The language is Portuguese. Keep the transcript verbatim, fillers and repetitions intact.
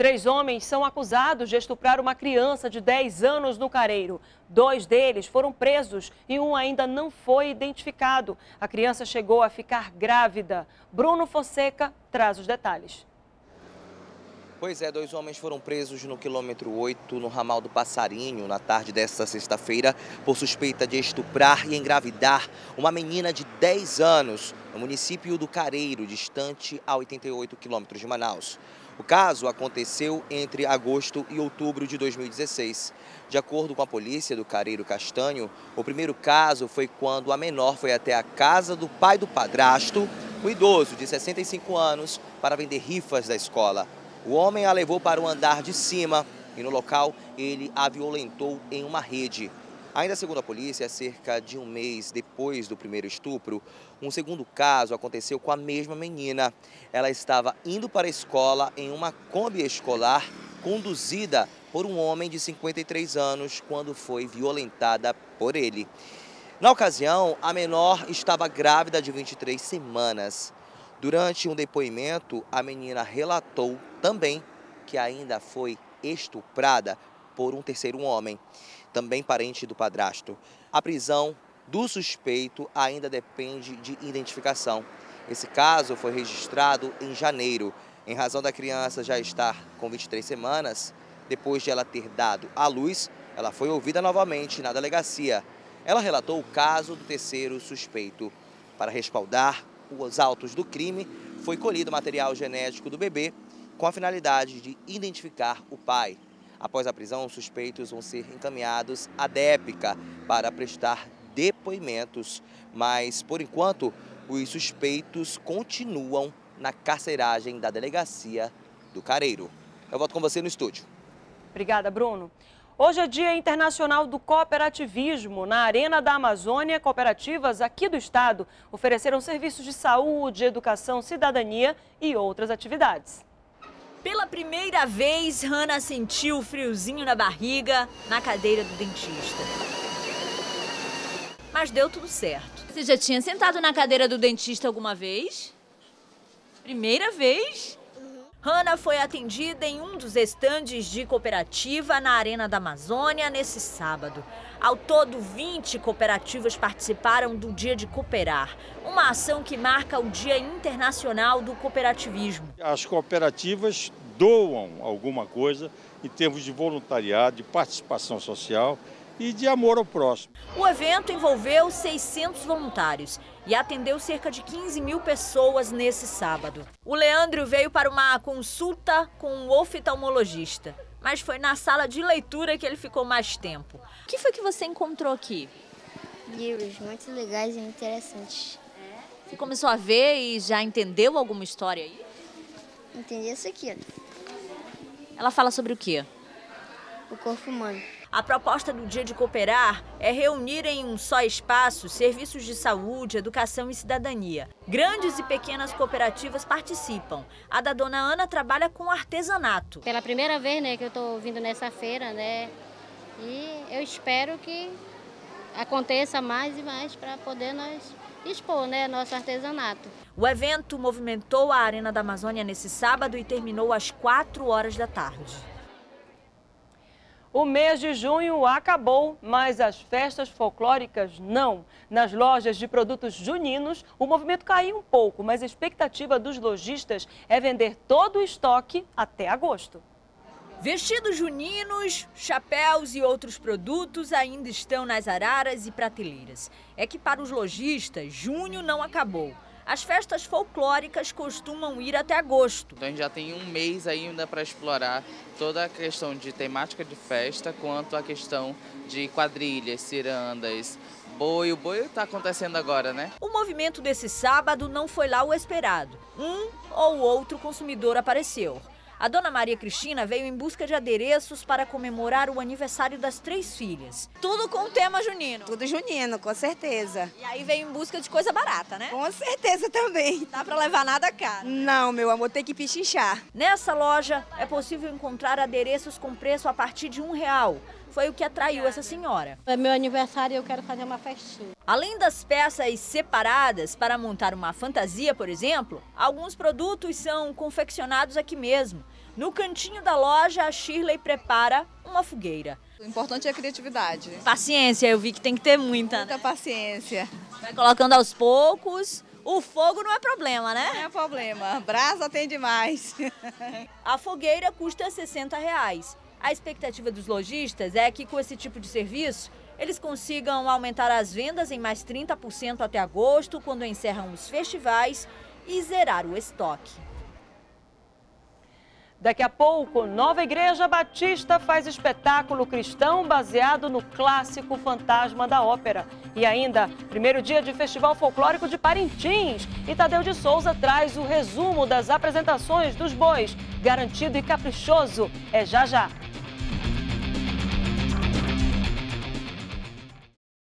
Três homens são acusados de estuprar uma criança de dez anos no Careiro. Dois deles foram presos e um ainda não foi identificado. A criança chegou a ficar grávida. Bruno Fonseca traz os detalhes. Pois é, dois homens foram presos no quilômetro oito, no ramal do Passarinho, na tarde desta sexta-feira, por suspeita de estuprar e engravidar uma menina de dez anos, no município do Careiro, distante a oitenta e oito quilômetros de Manaus. O caso aconteceu entre agosto e outubro de dois mil e dezesseis. De acordo com a polícia do Careiro Castanho, o primeiro caso foi quando a menor foi até a casa do pai do padrasto, um idoso de sessenta e cinco anos, para vender rifas da escola. O homem a levou para o andar de cima e no local ele a violentou em uma rede. Ainda segundo a polícia, cerca de um mês depois do primeiro estupro, um segundo caso aconteceu com a mesma menina. Ela estava indo para a escola em uma Kombi escolar conduzida por um homem de cinquenta e três anos quando foi violentada por ele. Na ocasião, a menor estava grávida de vinte e três semanas. Durante um depoimento, a menina relatou também que ainda foi estuprada por um terceiro homem, também parente do padrasto. A prisão do suspeito ainda depende de identificação. Esse caso foi registrado em janeiro. Em razão da criança já estar com vinte e três semanas, depois de ela ter dado à luz, ela foi ouvida novamente na delegacia. Ela relatou o caso do terceiro suspeito. Para respaldar os autos do crime, foi colhido material genético do bebê com a finalidade de identificar o pai. Após a prisão, os suspeitos vão ser encaminhados à DEPICA para prestar depoimentos, mas, por enquanto, os suspeitos continuam na carceragem da delegacia do Careiro. Eu volto com você no estúdio. Obrigada, Bruno. Hoje é Dia Internacional do Cooperativismo. Na Arena da Amazônia, cooperativas aqui do estado ofereceram serviços de saúde, educação, cidadania e outras atividades. Pela primeira vez, Hannah sentiu o friozinho na barriga na cadeira do dentista. Mas deu tudo certo. Você já tinha sentado na cadeira do dentista alguma vez? Primeira vez? Hannah foi atendida em um dos estandes de cooperativa na Arena da Amazônia nesse sábado. Ao todo, vinte cooperativas participaram do Dia de Cooperar, uma ação que marca o Dia Internacional do Cooperativismo. As cooperativas doam alguma coisa em termos de voluntariado, de participação social e de amor ao próximo. O evento envolveu seiscentos voluntários e atendeu cerca de quinze mil pessoas nesse sábado. O Leandro veio para uma consulta com um oftalmologista, mas foi na sala de leitura que ele ficou mais tempo. O que foi que você encontrou aqui? Livros muito legais e interessantes. Você começou a ver e já entendeu alguma história aí? Entendi essa aqui. Ela fala sobre o quê? O corpo humano. A proposta do Dia de Cooperar é reunir em um só espaço serviços de saúde, educação e cidadania. Grandes e pequenas cooperativas participam. A da dona Ana trabalha com artesanato. Pela primeira vez, né, que eu estou vindo nessa feira, né, e eu espero que aconteça mais e mais para poder nós expor, né, nosso artesanato. O evento movimentou a Arena da Amazônia nesse sábado e terminou às quatro horas da tarde. O mês de junho acabou, mas as festas folclóricas não. Nas lojas de produtos juninos, o movimento caiu um pouco, mas a expectativa dos lojistas é vender todo o estoque até agosto. Vestidos juninos, chapéus e outros produtos ainda estão nas araras e prateleiras. É que para os lojistas, junho não acabou. As festas folclóricas costumam ir até agosto. Então a gente já tem um mês ainda para explorar toda a questão de temática de festa, quanto à questão de quadrilhas, cirandas, boi. O boi está acontecendo agora, né? O movimento desse sábado não foi lá o esperado. Um ou outro consumidor apareceu. A dona Maria Cristina veio em busca de adereços para comemorar o aniversário das três filhas. Tudo com o tema junino? Tudo junino, com certeza. E aí veio em busca de coisa barata, né? Com certeza também. Dá para levar nada caro? Não, meu amor, tem que pichinchar. Nessa loja é possível encontrar adereços com preço a partir de um real. foi o que atraiu essa senhora. É meu aniversário e eu quero fazer uma festinha. Além das peças separadas para montar uma fantasia, por exemplo, alguns produtos são confeccionados aqui mesmo. No cantinho da loja, a Shirley prepara uma fogueira. O importante é a criatividade. Paciência, eu vi que tem que ter muita. Muita, né? Paciência. Vai colocando aos poucos. O fogo não é problema, né? Não é problema. Brasa tem demais. A fogueira custa sessenta reais. A expectativa dos lojistas é que, com esse tipo de serviço, eles consigam aumentar as vendas em mais trinta por cento até agosto, quando encerram os festivais, e zerar o estoque. Daqui a pouco, Nova Igreja Batista faz espetáculo cristão baseado no clássico Fantasma da Ópera. E ainda, primeiro dia de Festival Folclórico de Parintins. E Tadeu de Souza traz o resumo das apresentações dos bois Garantido e Caprichoso. É já já.